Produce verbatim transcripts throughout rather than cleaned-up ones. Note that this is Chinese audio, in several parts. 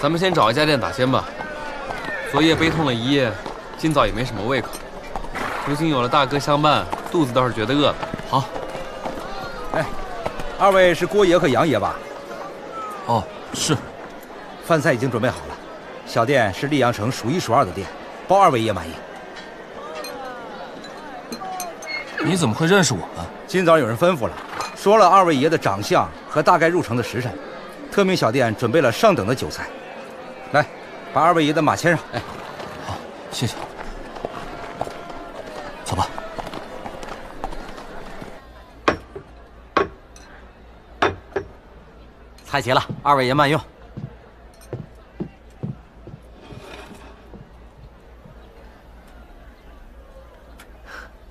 咱们先找一家店打尖吧。昨夜悲痛了一夜，今早也没什么胃口，如今有了大哥相伴，肚子倒是觉得饿了。好。哎，二位是郭爷和杨爷吧？哦，是。饭菜已经准备好了，小店是溧阳城数一数二的店，包二位也满意。 你怎么会认识我们？今早有人吩咐了，说了二位爷的长相和大概入城的时辰，特命小店准备了上等的酒菜。来，把二位爷的马牵上。哎，好，谢谢。走吧。菜齐了，二位爷慢用。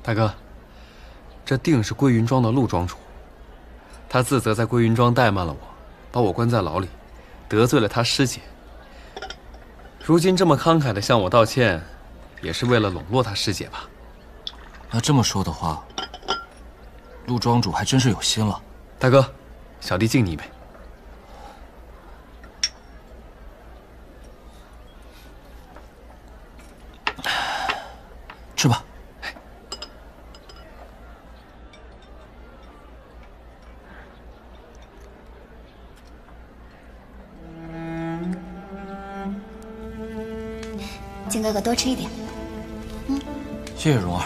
大哥。 这定是归云庄的陆庄主，他自责在归云庄怠慢了我，把我关在牢里，得罪了他师姐。如今这么慷慨地向我道歉，也是为了笼络他师姐吧？那这么说的话，陆庄主还真是有心了。大哥，小弟敬你一杯。吃吧。 请哥哥多吃一点，嗯，谢谢蓉儿。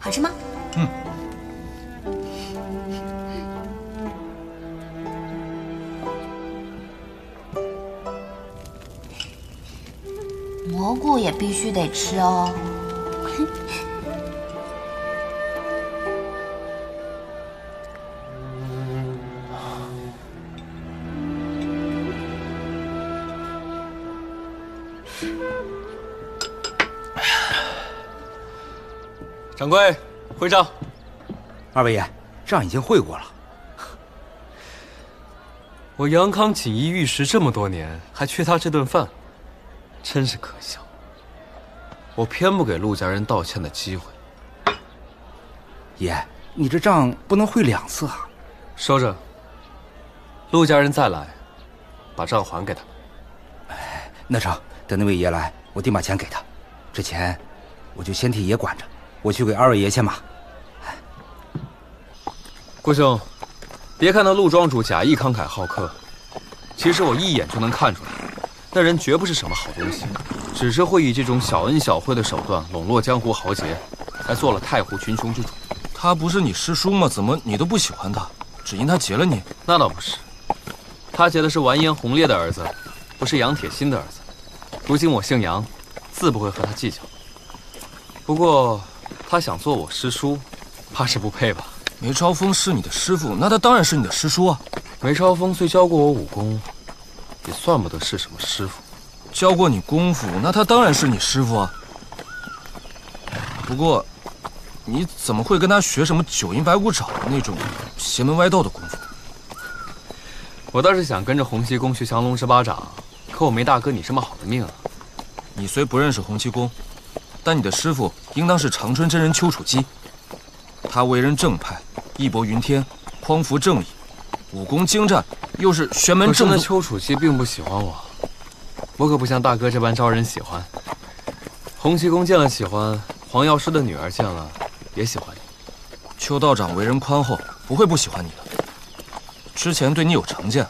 好吃吗？嗯。蘑菇也必须得吃哦。掌柜，回账。二位爷，账已经汇过了。我杨康锦衣玉食这么多年，还缺他这顿饭，真是可笑。我偏不给陆家人道歉的机会。爷，你这账不能汇两次啊！收着。陆家人再来，把账还给他。哎，那成，等那位爷来，我定把钱给他。这钱，我就先替爷管着。 我去给二位爷牵马。郭兄，别看那陆庄主假意慷慨好客，其实我一眼就能看出来，那人绝不是什么好东西，只是会以这种小恩小惠的手段笼络江湖豪杰，才做了太湖群雄之主。他不是你师叔吗？怎么你都不喜欢他，只因他劫了你？那倒不是，他劫的是完颜洪烈的儿子，不是杨铁心的儿子。如今我姓杨，自不会和他计较。不过。 他想做我师叔，怕是不配吧？梅超风是你的师傅，那他当然是你的师叔啊。梅超风虽教过我武功，也算不得是什么师傅。教过你功夫，那他当然是你师傅啊。不过，你怎么会跟他学什么九阴白骨爪那种邪门歪道的功夫？我倒是想跟着洪七公去降龙十八掌，可我没大哥你这么好的命啊。你虽不认识洪七公。 但你的师傅应当是长春真人丘处机，他为人正派，义薄云天，匡扶正义，武功精湛，又是玄门正宗。可是丘处机并不喜欢我，我可不像大哥这般招人喜欢。洪七公见了喜欢，黄药师的女儿见了也喜欢你。邱道长为人宽厚，不会不喜欢你的。之前对你有成见，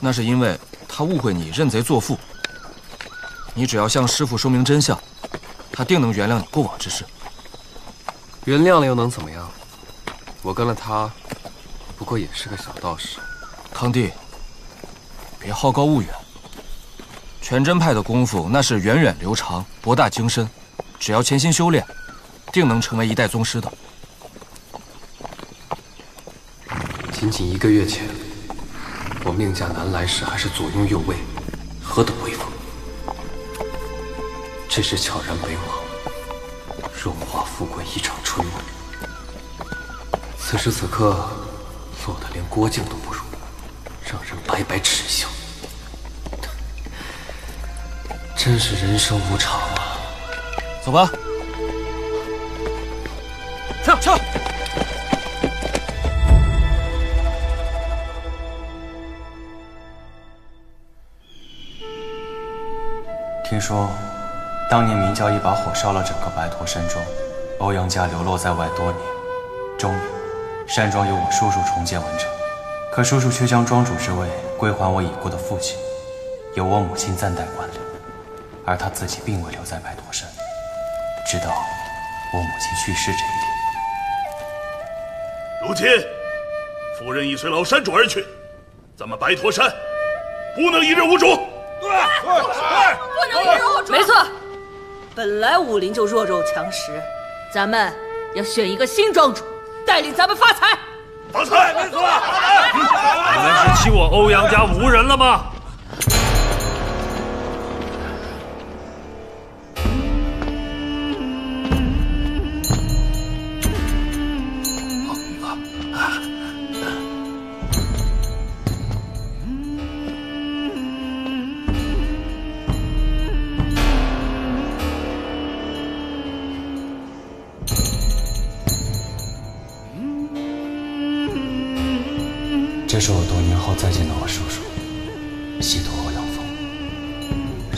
那是因为他误会你认贼作父。你只要向师傅说明真相。 他定能原谅你过往之事。原谅了又能怎么样？我跟了他，不过也是个小道士。康弟，别好高骛远。全真派的功夫那是源远流长，博大精深，只要潜心修炼，定能成为一代宗师的。仅仅一个月前，我命驾南来时还是左拥右卫，何等威风！ 这是悄然北往，荣华富贵一场春梦。此时此刻，落得连郭靖都不如，让人白白耻笑。真是人生无常啊！走吧，撤撤。听说，当年明教一把火烧了整个白驼山庄，欧阳家流落在外多年，终年山庄由我叔叔重建完成。可叔叔却将庄主之位归还我已故的父亲，由我母亲暂代管理，而他自己并未留在白驼山，直到我母亲去世这一天。 如今，夫人已随老山主而去，咱们白驼山不能一日无主。对，不能一日无主。没错，本来武林就弱肉强食，咱们要选一个新庄主，带领咱们发财。发财，没错。你们是欺我欧阳家无人了吗？这是我多年后再见到我叔叔，西毒欧阳锋。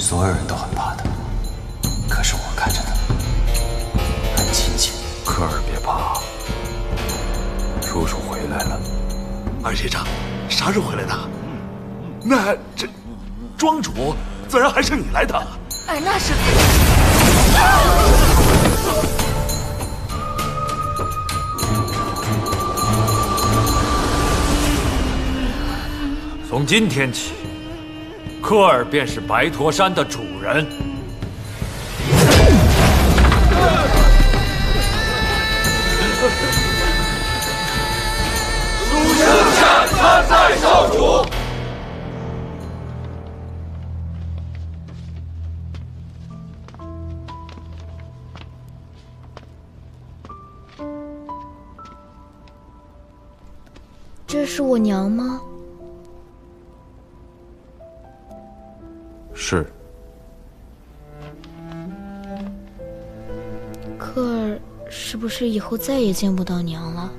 所有人都很怕他，可是我看着他很亲切。科尔别怕，叔叔回来了。二学长，啥时候回来的？那这庄主自然还是你来当。哎，那是。啊 从今天起，科尔便是白驼山的主人。苏城下参拜少主。这是我娘吗？ 是。科尔是不是以后再也见不到娘了？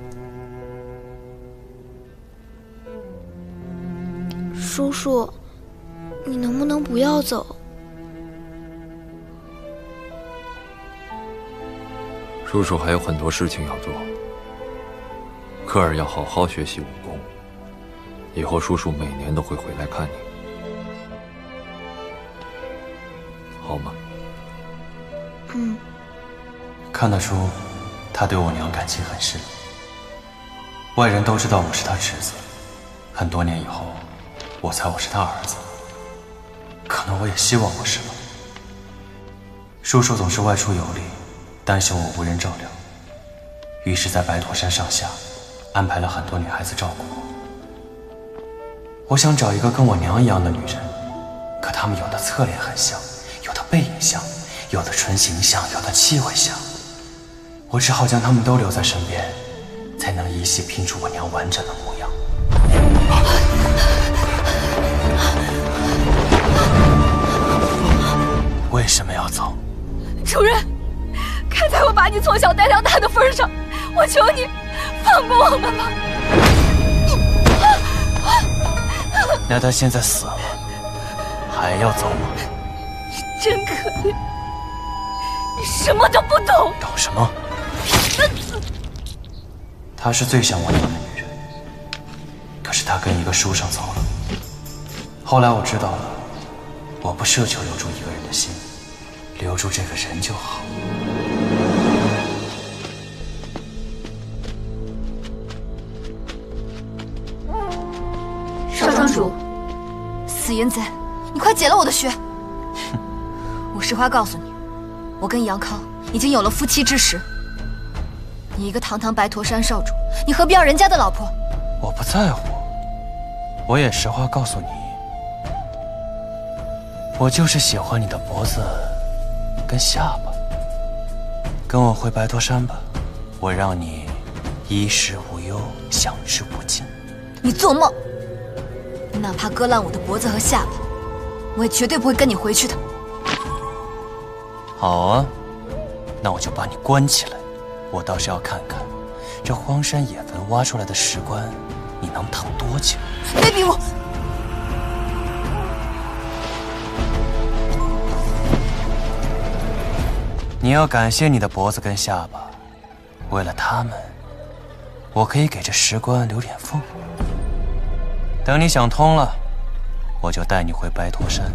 叔叔，你能不能不要走？叔叔还有很多事情要做。科尔要好好学习武功，以后叔叔每年都会回来看你。 好吗？嗯，看得出他对我娘感情很深。外人都知道我是他侄子，很多年以后，我猜我是他儿子。可能我也希望我是吧。叔叔总是外出游历，担心我无人照料，于是，在白驼山上下安排了很多女孩子照顾我。我想找一个跟我娘一样的女人，可她们有的侧脸很像。 背影像，有的唇形像，有的气味像，我只好将他们都留在身边，才能依稀拼出我娘完整的模样。为什么要走？主人，看在我把你从小带到大的份上，我求你放过我们吧。那他现在死了，还要走吗？ 真可怜，你什么都不懂。懂什么？她是最像我娘的女人，可是她跟一个书生走了。后来我知道了，我不奢求留住一个人的心，留住这个人就好。少庄主，死淫贼，你快解了我的穴！ 我实话告诉你，我跟杨康已经有了夫妻之实。你一个堂堂白驼山少主，你何必要人家的老婆？我不在乎。我也实话告诉你，我就是喜欢你的脖子跟下巴。跟我回白驼山吧，我让你衣食无忧，享之不尽。你做梦！哪怕割烂我的脖子和下巴，我也绝对不会跟你回去的。 好啊，那我就把你关起来。我倒是要看看，这荒山野坟挖出来的石棺，你能躺多久？别逼我！你要感谢你的脖子跟下巴，为了他们，我可以给这石棺留点缝。等你想通了，我就带你回白驼山。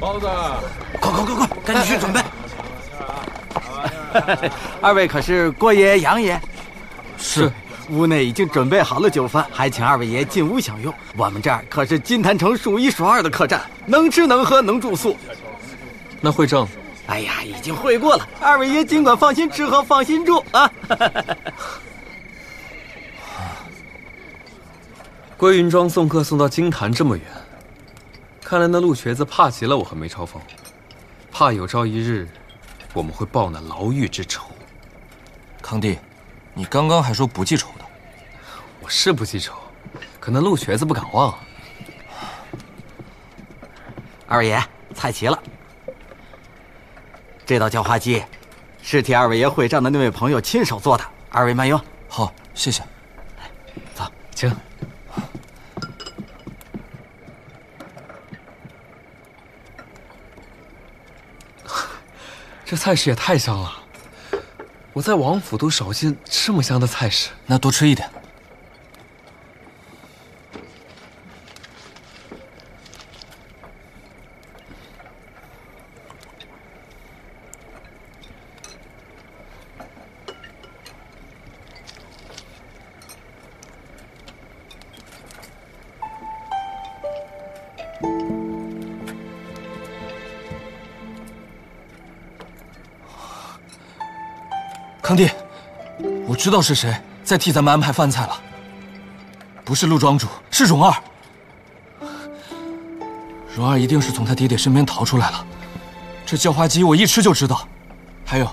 包子，快快快快，赶紧去准备。二位可是郭爷、杨爷？是，屋内已经准备好了酒饭，还请二位爷进屋享用。我们这儿可是金坛城数一数二的客栈，能吃能喝能住宿。那会证？哎呀，已经会过了。二位爷尽管放心吃喝，放心住啊。归云庄送客送到金坛这么远。 看来那陆瘸子怕极了我和梅超风，怕有朝一日我们会报那牢狱之仇。康帝，你刚刚还说不记仇的，我是不记仇，可那陆瘸子不敢忘啊。二位爷，菜齐了。这道叫花鸡，是替二位爷会账的那位朋友亲手做的，二位慢用。好，谢谢。来，走，请。 这菜式也太香了，我在王府都少见这么香的菜式。那多吃一点。康帝，我知道是谁在替咱们安排饭菜了。不是陆庄主，是蓉儿。蓉儿一定是从他爹爹身边逃出来了。这叫花鸡我一吃就知道，还有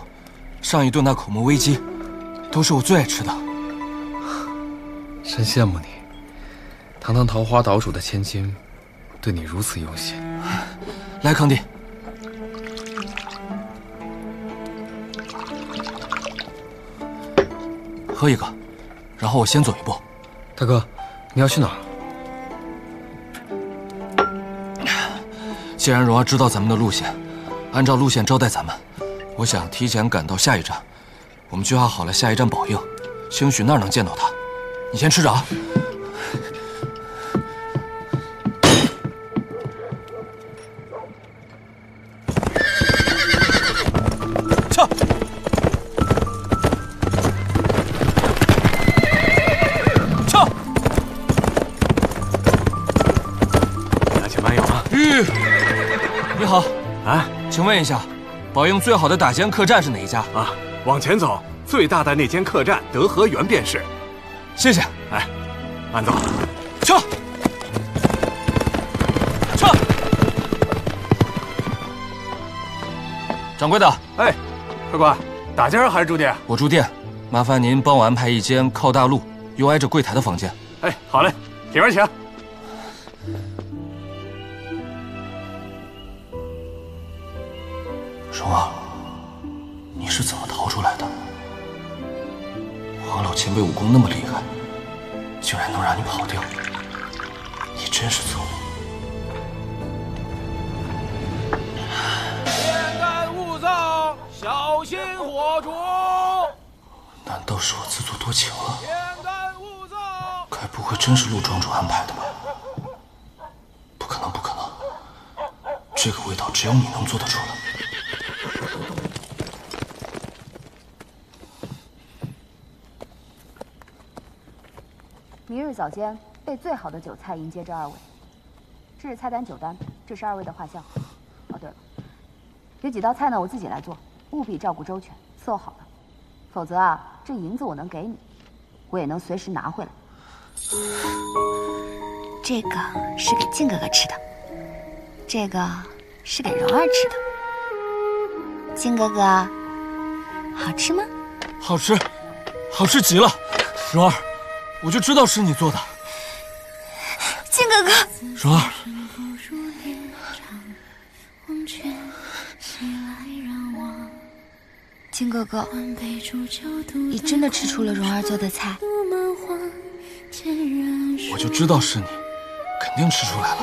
上一顿那口蘑煨鸡，都是我最爱吃的。真羡慕你，堂堂桃花岛主的千金，对你如此用心。来，康帝。 喝一个，然后我先走一步。大哥，你要去哪儿？既然蓉儿知道咱们的路线，按照路线招待咱们，我想提前赶到下一站。我们计划好了下一站宝应，兴许那儿能见到他。你先吃着啊。撤。 你好，啊，请问一下，宝应最好的打尖客栈是哪一家啊？往前走，最大的那间客栈德和园便是。谢谢。哎，慢走。撤。撤。掌柜的，哎，客官，打尖还是住店？我住店，麻烦您帮我安排一间靠大路、又挨着柜台的房间。哎，好嘞，里边请。 蓉儿，你是怎么逃出来的？黄老前辈武功那么厉害，竟然能让你跑掉，你真是聪明。天干物燥，小心火烛。难道是我自作多情了？天干物燥，该不会真是陆庄主安排的吧？不可能，不可能！这个味道只有你能做得出来。 明日早间，备最好的酒菜迎接这二位。这是菜单酒单，这是二位的画像。哦，对了，有几道菜呢，我自己来做，务必照顾周全，伺候好了。否则啊，这银子我能给你，我也能随时拿回来。这个是给靖哥哥吃的，这个是给蓉儿吃的。靖哥哥，好吃吗？好吃，好吃极了，蓉儿。 我就知道是你做的，靖哥哥。蓉儿，金哥哥，你真的吃出了蓉儿做的菜。我就知道是你，肯定吃出来了。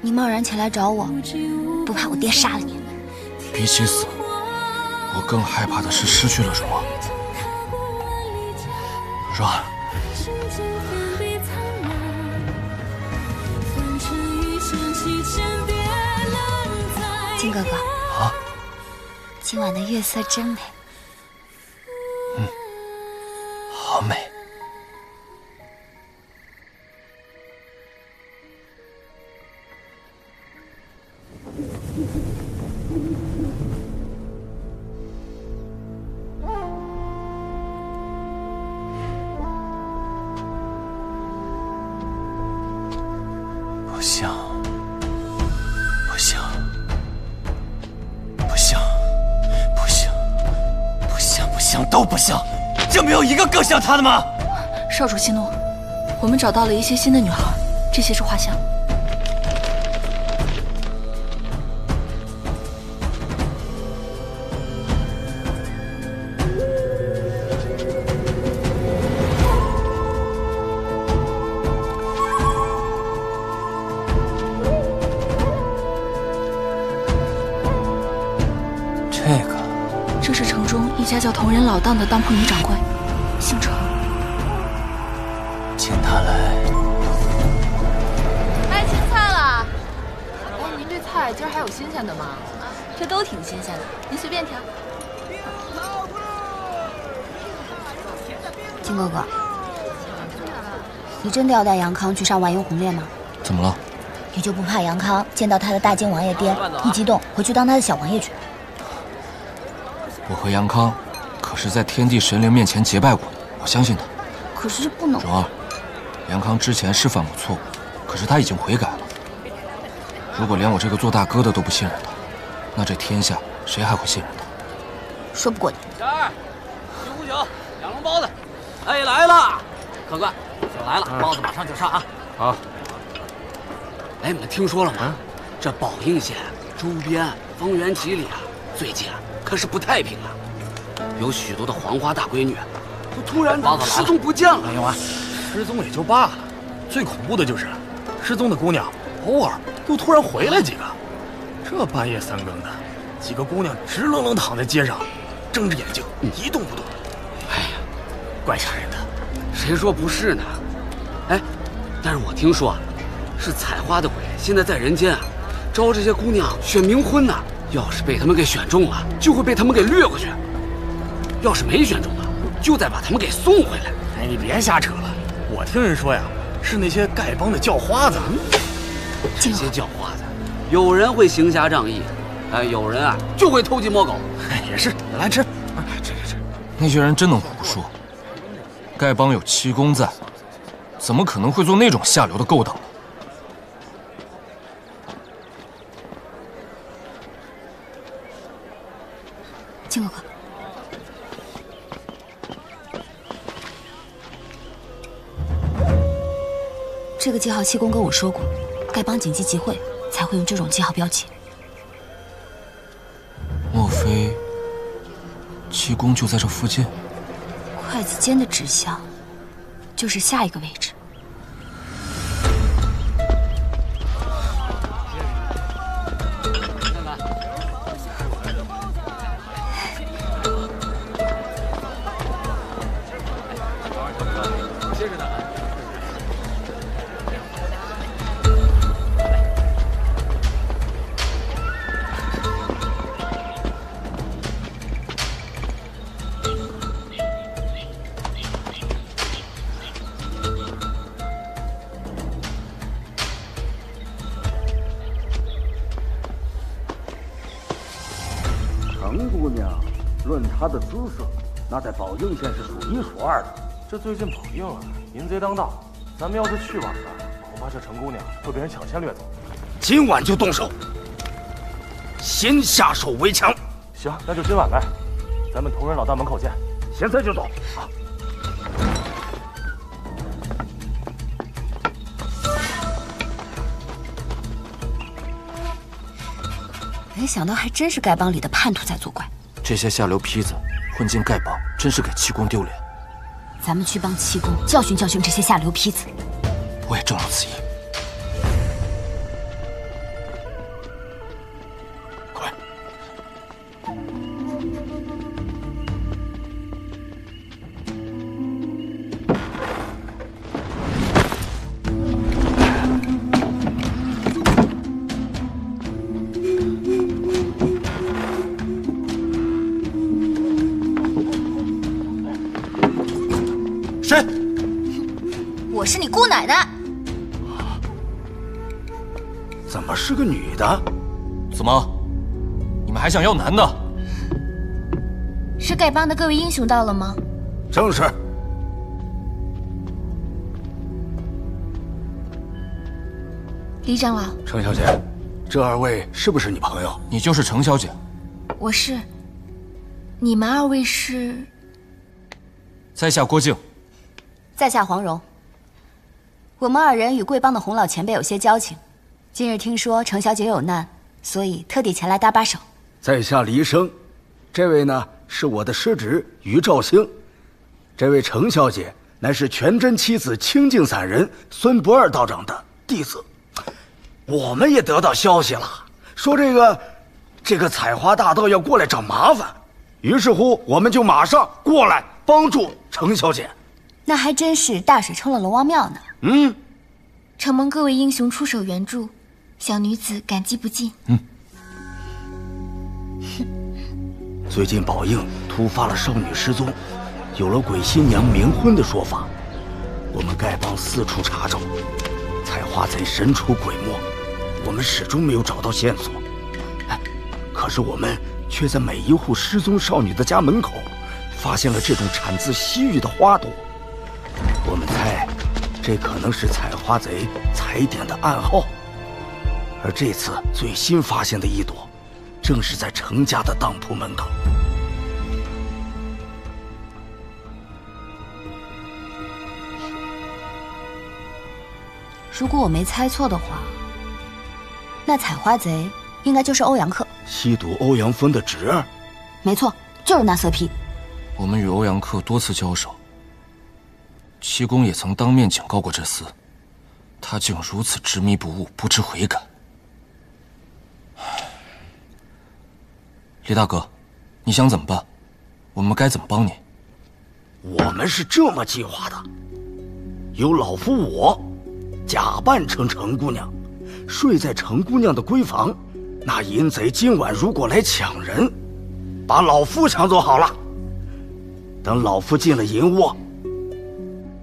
你贸然前来找我，不怕我爹杀了你？比起死，我更害怕的是失去了蓉儿。蓉儿。 金哥哥，啊，今晚的月色真美。嗯，好美。不像，不像。 像都不像，这没有一个更像他的吗？少主息怒，我们找到了一些新的女孩，这些是画像。这个，这是城中。 一家叫同仁老当的当铺女掌柜，姓程。请他来。卖青菜了。不过您这菜今儿还有新鲜的吗？这都挺新鲜的，您随便挑。金哥哥，你真的要带杨康去上晚游红烈吗？怎么了？你就不怕杨康见到他的大金王爷爹一激动回去当他的小王爷去？ 我和杨康可是在天地神灵面前结拜过的，我相信他。可是这不能。蓉儿，杨康之前是犯过错误，可是他已经悔改了。如果连我这个做大哥的都不信任他，那这天下谁还会信任他？说不过你。小二，一壶酒，两笼包子。哎，来了，客官，酒来了，包子马上就上啊。好。哎，你们听说了吗？这宝应县周边方圆几里啊，最近啊。 可是不太平啊，有许多的黄花大闺女，都突然失踪不见了。杨啊，失踪也就罢了，最恐怖的就是失踪的姑娘，偶尔又突然回来几个。这半夜三更的，几个姑娘直愣愣躺在街上，睁着眼睛一动不动。哎呀，怪吓人的，谁说不是呢？哎，但是我听说啊，是采花的鬼现在在人间啊，招这些姑娘选冥婚呢。 要是被他们给选中了，就会被他们给掠过去；要是没选中了，就再把他们给送回来。哎，你别瞎扯了！我听人说呀，是那些丐帮的叫花子。这些叫花子，有人会行侠仗义，哎，有人啊就会偷鸡摸狗。哎，也是，你来吃，啊，吃吃吃。那些人真能胡说，丐帮有七公在，怎么可能会做那种下流的勾当呢？ 金哥哥，这个记号七公跟我说过，丐帮紧急集会才会用这种记号标记。莫非七公就在这附近？筷子尖的指向就是下一个位置。程姑娘，论她的姿色，那在宝应县是数一数二的。这最近宝应啊，淫贼当道，咱们要是去晚了，恐怕这程姑娘会被人抢先掠走。今晚就动手，先下手为强。行，那就今晚呗，咱们同仁老大门口见。现在就走。啊没想到还真是丐帮里的叛徒在作怪。这些下流坯子混进丐帮，真是给七公丢脸。咱们去帮七公教训教训这些下流坯子。我也正如此意。快！谁？我是你姑奶奶。 怎么是个女的？怎么，你们还想要男的？是丐帮的各位英雄到了吗？正是。李长老，程小姐，这二位是不是你朋友？你就是程小姐。我是。你们二位是？在下郭靖，在下黄蓉。我们二人与贵帮的洪老前辈有些交情。 今日听说程小姐有难，所以特地前来搭把手。在下黎生，这位呢是我的师侄于兆兴，这位程小姐乃是全真七子清净散人孙不二道长的弟子。我们也得到消息了，说这个这个采花大盗要过来找麻烦，于是乎我们就马上过来帮助程小姐。那还真是大水冲了龙王庙呢。嗯，承蒙各位英雄出手援助。 小女子感激不尽。嗯，最近宝应突发了少女失踪，有了鬼新娘冥婚的说法。我们丐帮四处查找，采花贼神出鬼没，我们始终没有找到线索。哎，可是我们却在每一户失踪少女的家门口，发现了这种产自西域的花朵。我们猜，这可能是采花贼踩点的暗号。 而这次最新发现的一朵，正是在程家的当铺门口。如果我没猜错的话，那采花贼应该就是欧阳克，吸毒欧阳锋的侄儿。没错，就是那色批。我们与欧阳克多次交手，七公也曾当面警告过这厮，他竟如此执迷不悟，不知悔改。 李大哥，你想怎么办？我们该怎么帮你？我们是这么计划的：由老夫我假扮成程姑娘，睡在程姑娘的闺房。那淫贼今晚如果来抢人，把老夫抢走好了。等老夫进了银窝，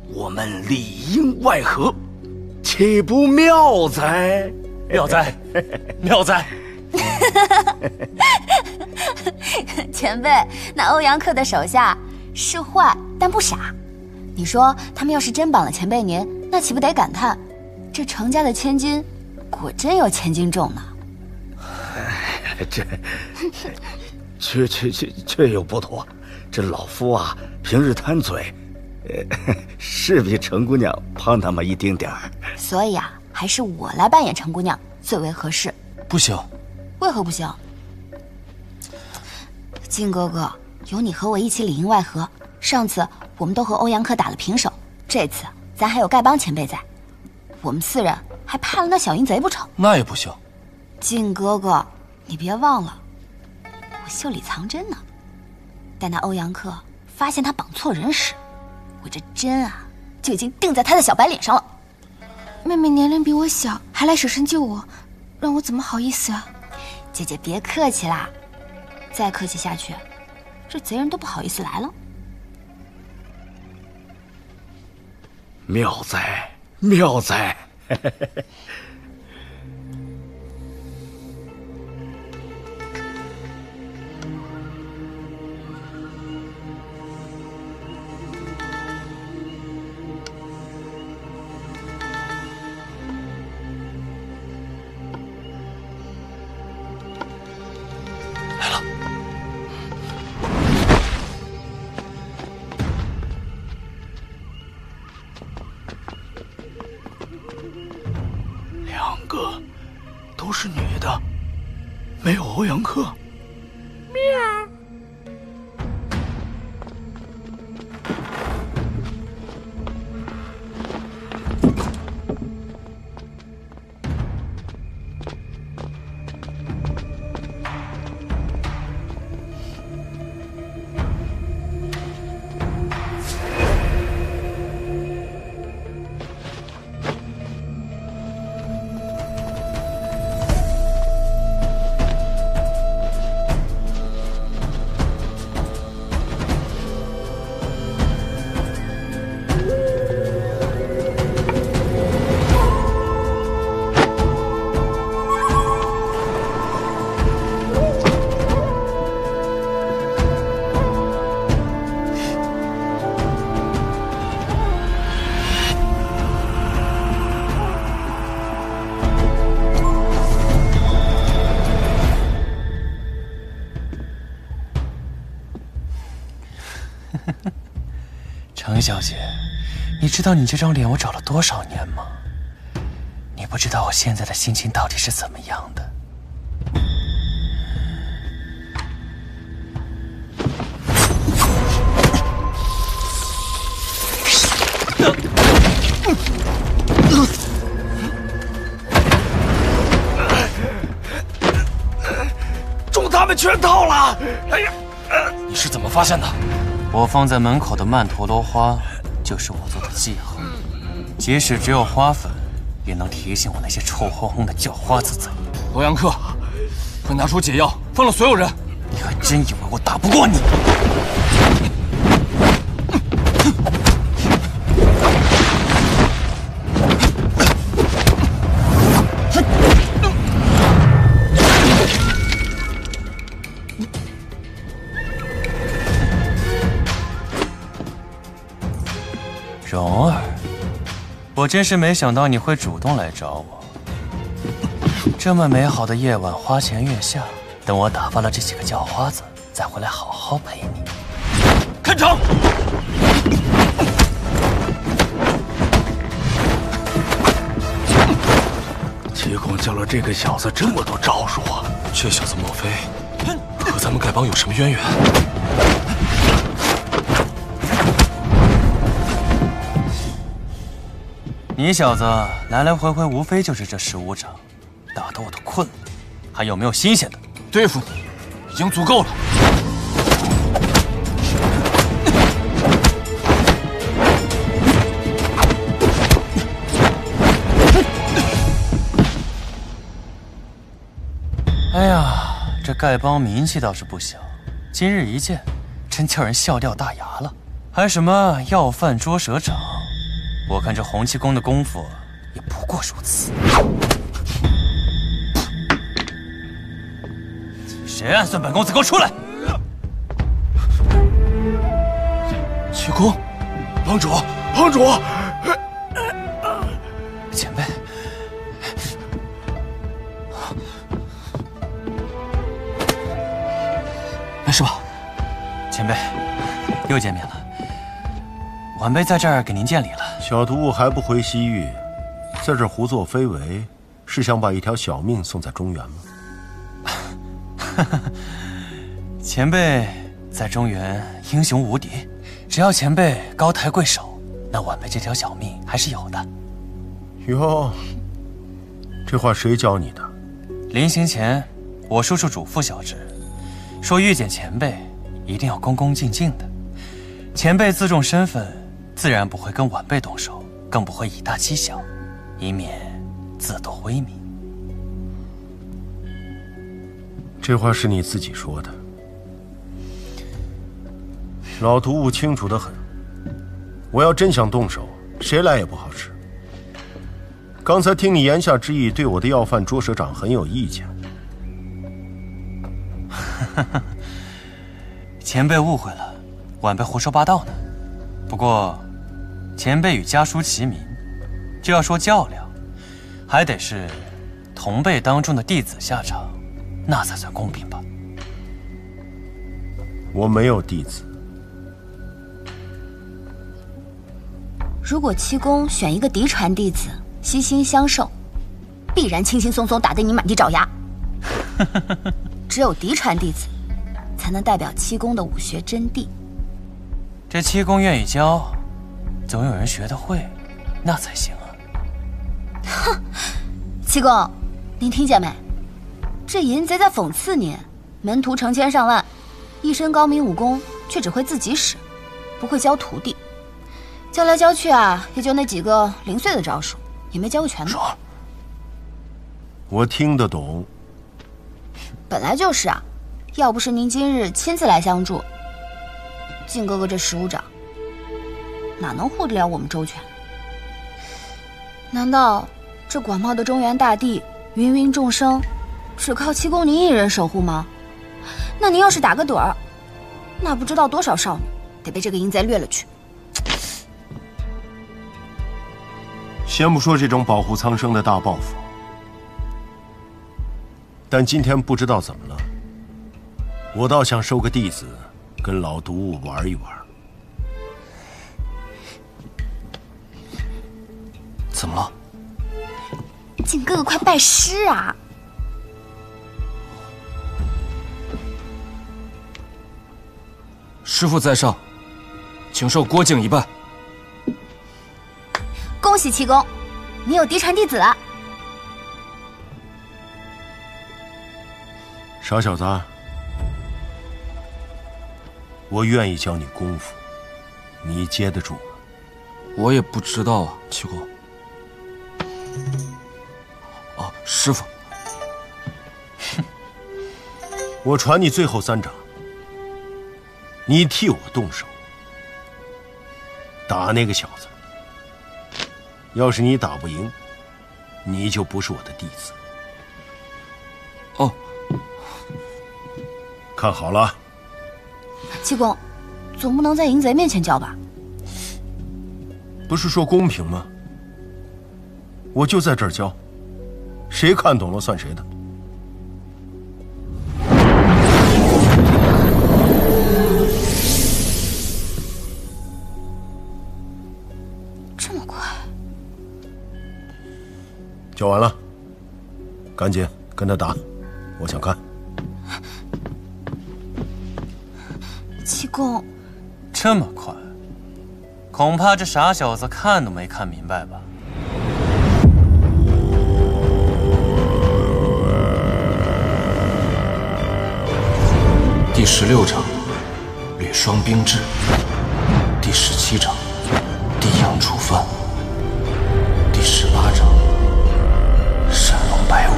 我们里应外合，岂不妙哉？妙哉，妙哉！ 前辈，那欧阳克的手下是坏但不傻。你说他们要是真绑了前辈您，那岂不得感叹，这程家的千金，果真有千金重呢？这确确确确有不妥。这老夫啊，平日贪嘴，呃，是比程姑娘胖那么一丁点儿。所以啊，还是我来扮演程姑娘最为合适。不行。 为何不行？靖哥哥，有你和我一起里应外合。上次我们都和欧阳克打了平手，这次咱还有丐帮前辈在，我们四人还怕了那小淫贼不成？那也不行。靖哥哥，你别忘了，我袖里藏针呢。待那欧阳克发现他绑错人时，我这针啊就已经钉在他的小白脸上了。妹妹年龄比我小，还来舍身救我，让我怎么好意思啊？ 姐姐别客气啦，再客气下去，这贼人都不好意思来了。妙哉，妙哉！没有欧阳克。喵。程小姐，你知道你这张脸我找了多少年吗？你不知道我现在的心情到底是怎么样的。中他们圈套了！哎呀，你是怎么发现的？ 我放在门口的曼陀罗花，就是我做的记号。即使只有花粉，也能提醒我那些臭烘烘的叫花之贼。欧阳克，快拿出解药，放了所有人！你还真以为我打不过你？ 蓉儿，我真是没想到你会主动来找我。这么美好的夜晚，花前月下，等我打发了这几个叫花子，再回来好好陪你。看场！ 七公教了这个小子这么多招数啊！这小子莫非和咱们丐帮有什么渊源？ 你小子来来回回无非就是这十五掌，打得我都困了，还有没有新鲜的？对付你已经足够了。哎呀，这丐帮名气倒是不小，今日一见，真叫人笑掉大牙了。还什么要饭捉蛇掌？ 我看这洪七公的功夫也不过如此。谁暗算本公子，给我出来！七公，帮主，帮主，前辈，没事吧？前辈，又见面了。 晚辈在这儿给您见礼了。小毒物还不回西域，在这儿胡作非为，是想把一条小命送在中原吗？前辈在中原英雄无敌，只要前辈高抬贵手，那晚辈这条小命还是有的。哟，这话谁教你的？临行前，我叔叔嘱咐小侄，说遇见前辈一定要恭恭敬敬的。前辈自重身份。 自然不会跟晚辈动手，更不会以大欺小，以免自堕威名。这话是你自己说的，老毒物清楚得很。我要真想动手，谁来也不好使。刚才听你言下之意，对我的要饭捉蛇掌很有意见。前辈误会了，晚辈胡说八道呢。不过。 前辈与家书齐名，就要说较量，还得是同辈当中的弟子下场，那才算公平吧。我没有弟子。如果七公选一个嫡传弟子，悉心相授，必然轻轻松松打得你满地找牙。只有嫡传弟子才能代表七宫的武学真谛。这七宫愿意教，总有人学得会，那才行啊！哼，七公，您听见没？这淫贼在讽刺您，门徒成千上万，一身高明武功却只会自己使，不会教徒弟。教来教去啊，也就那几个零碎的招数，也没教过全部。说，我听得懂。 本来就是啊，要不是您今日亲自来相助，靖哥哥这十五掌哪能护得了我们周全？难道这广袤的中原大地、芸芸众生，只靠七公您一人守护吗？那您要是打个盹儿，那不知道多少少女得被这个淫贼掠了去。先不说这种保护苍生的大抱负。 但今天不知道怎么了，我倒想收个弟子，跟老毒物玩一玩。怎么了？靖哥哥，快拜师啊！师父在上，请受郭靖一拜。恭喜七公，你有嫡传弟子了。 傻小子，我愿意教你功夫，你接得住吗？我也不知道啊，七公。啊，师傅，我传你最后三掌，你替我动手打那个小子。要是你打不赢，你就不是我的弟子。哦。 看好了，七公，总不能在淫贼面前教吧？不是说公平吗？我就在这儿教，谁看懂了算谁的。这么快？教完了，赶紧跟他打，我想看。 七公，这么快，恐怕这傻小子看都没看明白吧？第十六掌，略双冰制；第十七掌，地阳触翻；第十八掌，闪龙摆尾。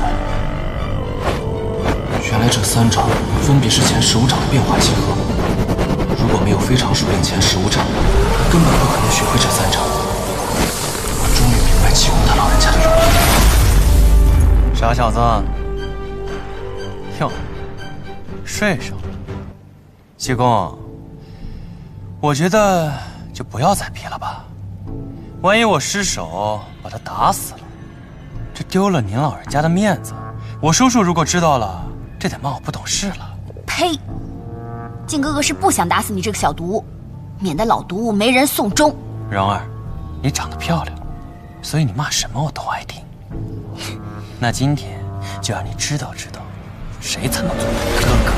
原来这三掌分别是前十五掌的变化契合。 如果没有非常熟练前十五掌，根本不可能学会这三掌。我终于明白七公他老人家的用意。傻小子，哟，睡上了。七公，我觉得就不要再逼了吧，万一我失手把他打死了，这丢了您老人家的面子。我叔叔如果知道了，这得骂我不懂事了。呸！ 靖哥哥是不想打死你这个小毒物，免得老毒物没人送终。蓉儿，你长得漂亮，所以你骂什么我都爱听。那今天就让你知道知道，谁才能做你哥哥。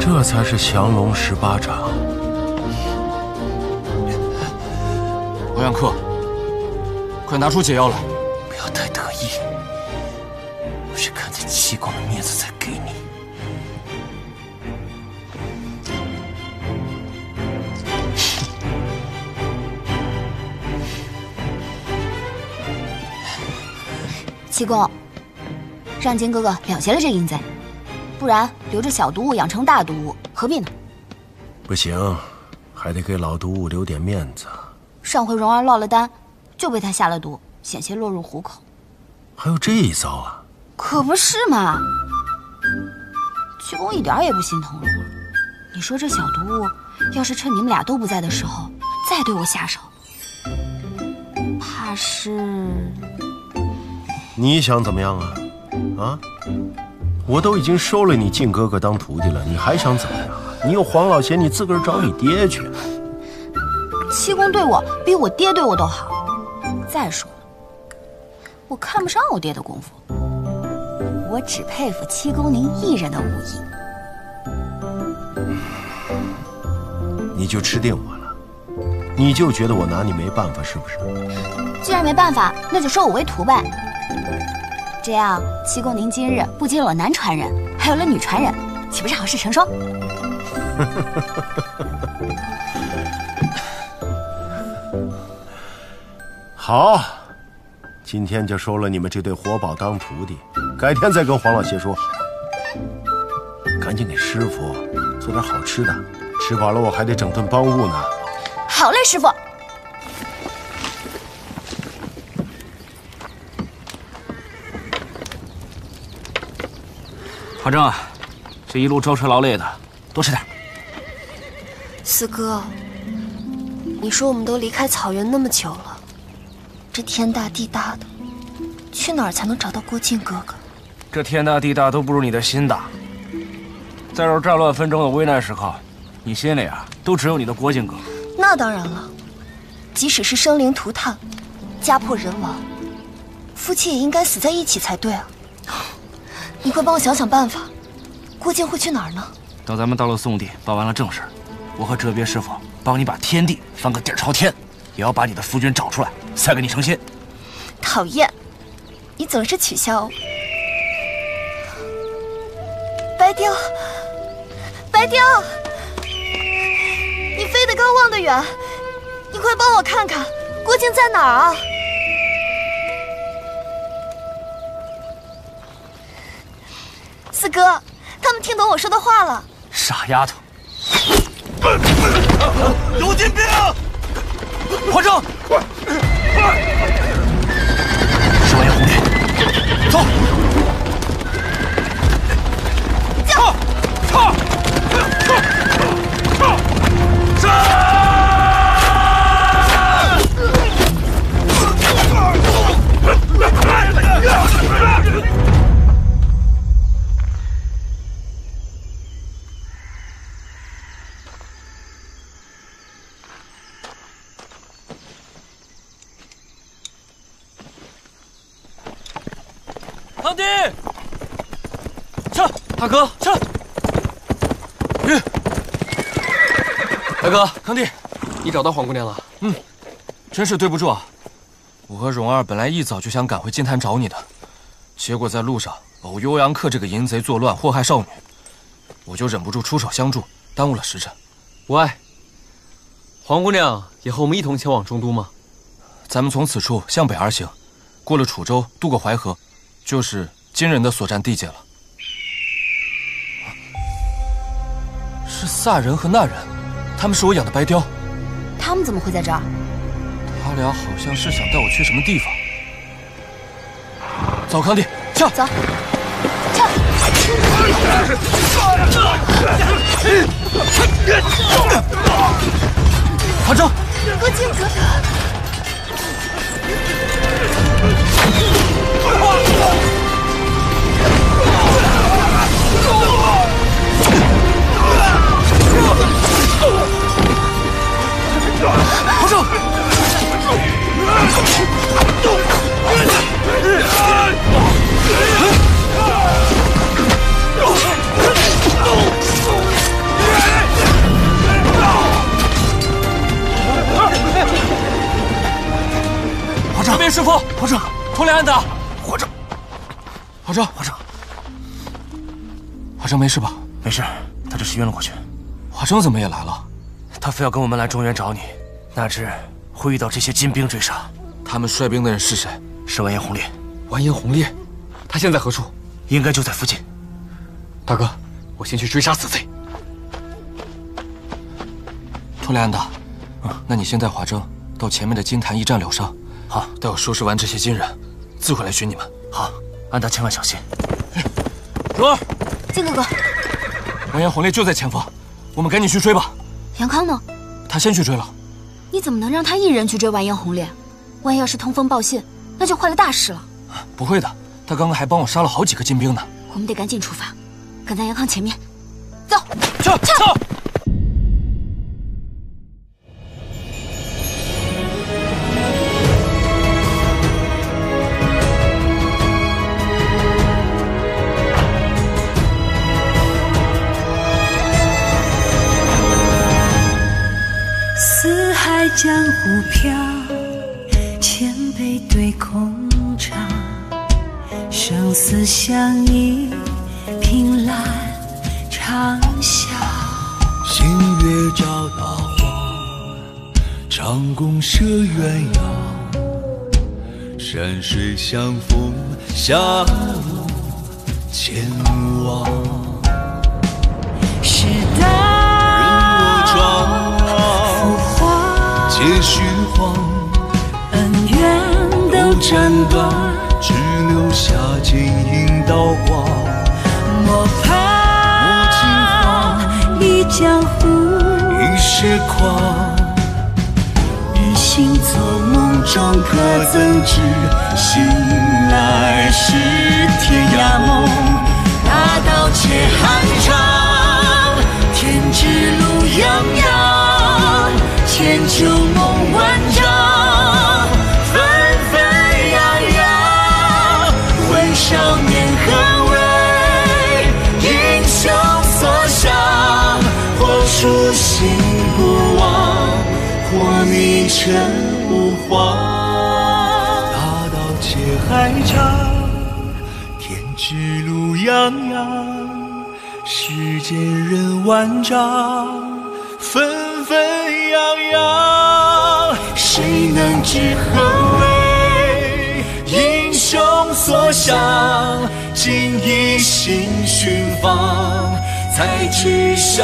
成了，这才是降龙十八掌。 欧阳克，快拿出解药来！不要太得意，我是看在七公的面子才给你。七公，让金哥哥了结了这淫贼，不然留着小毒物养成大毒物，何必呢？不行，还得给老毒物留点面子。 上回蓉儿落了单，就被他下了毒，险些落入虎口。还有这一遭啊！可不是嘛！七公一点也不心疼蓉儿。你说这小毒物，要是趁你们俩都不在的时候再对我下手，怕是……你想怎么样啊？啊？我都已经收了你靖哥哥当徒弟了，你还想怎么样？你有黄老邪，你自个儿找你爹去。七公对我比我爹对我都好。再说了，我看不上我爹的功夫，我只佩服七公您一人的武艺。你就吃定我了，你就觉得我拿你没办法是不是？既然没办法，那就收我为徒呗。 这样，七公您今日不仅有了男传人，还有了女传人，岂不是好事成双？好，今天就收了你们这对活宝当徒弟，改天再跟黄老邪说。赶紧给师傅做点好吃的，吃饱了我还得整顿帮务呢。好嘞，师傅。 华筝啊，这一路舟车劳累的，多吃点。四哥，你说我们都离开草原那么久了，这天大地大的，去哪儿才能找到郭靖哥哥？这天大地大都不如你的心大。在这战乱纷争的危难时刻，你心里啊都只有你的郭靖哥。那当然了，即使是生灵涂炭，家破人亡，夫妻也应该死在一起才对啊。 你快帮我想想办法，郭靖会去哪儿呢？等咱们到了宋地，办完了正事，我和哲别师傅帮你把天地翻个底儿朝天，也要把你的夫君找出来，塞给你成亲。讨厌，你总是取笑我。白雕，白雕，你飞得高望得远，你快帮我看看郭靖在哪儿啊？ 四哥，他们听懂我说的话了。傻丫头，有金兵，华筝，十万眼红莲，走，操操操操！ 堂弟，吃！大哥，吃！嗯，大哥，堂弟，你找到黄姑娘了？嗯，真是对不住啊！我和蓉儿本来一早就想赶回金坛找你的，结果在路上偶欧阳克这个淫贼作乱，祸害少女，我就忍不住出手相助，耽误了时辰。无碍。黄姑娘也和我们一同前往中都吗？咱们从此处向北而行，过了楚州，渡过淮河。 就是金人的所占地界了，是萨人和那人，他们是我养的白雕。他们怎么会在这儿？他俩好像是想带我去什么地方。走，康弟，跳！走，跳！唐征，郭靖哥哥。 皇上，皇上，别师傅，皇上，通灵安达，皇上。 华筝，华筝，华筝没事吧？没事，他这是晕了过去。华筝怎么也来了？他非要跟我们来中原找你，哪知会遇到这些金兵追杀。他们率兵的人是谁？是完颜洪烈。完颜洪烈，他现在何处？应该就在附近。大哥，我先去追杀此贼。托雷安达，嗯，那你先带华筝到前面的金坛驿站疗伤。好，待我收拾完这些金人，自会来寻你们。好。 安达，千万小心！蓉儿，靖哥哥，完颜洪烈就在前方，我们赶紧去追吧。杨康呢？他先去追了。你怎么能让他一人去追完颜洪烈？万一要是通风报信，那就坏了大事了。不会的，他刚刚还帮我杀了好几个金兵呢。我们得赶紧出发，赶在杨康前面。走，去走。 江湖飘，千杯对空茶，生死相依，凭栏长啸。星月照大荒，长弓射鸳鸯。山水相逢，狭路前往。时代人无常。 也虚晃，恩怨都斩断，只留下金银刀光。莫怕一江湖，一世狂。人心走梦中，可怎知醒来是天涯梦？大道且酣畅，天之路泱泱。 千秋梦万丈，纷纷扬扬，问少年何为英雄所向？或初心不忘，或迷尘无黄。大道且酣畅，天之路泱泱，世间人万丈，纷纷。 洋洋，谁能知何为英雄所向？锦衣新寻访，才知晓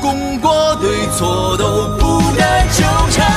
功过对错都不难纠缠。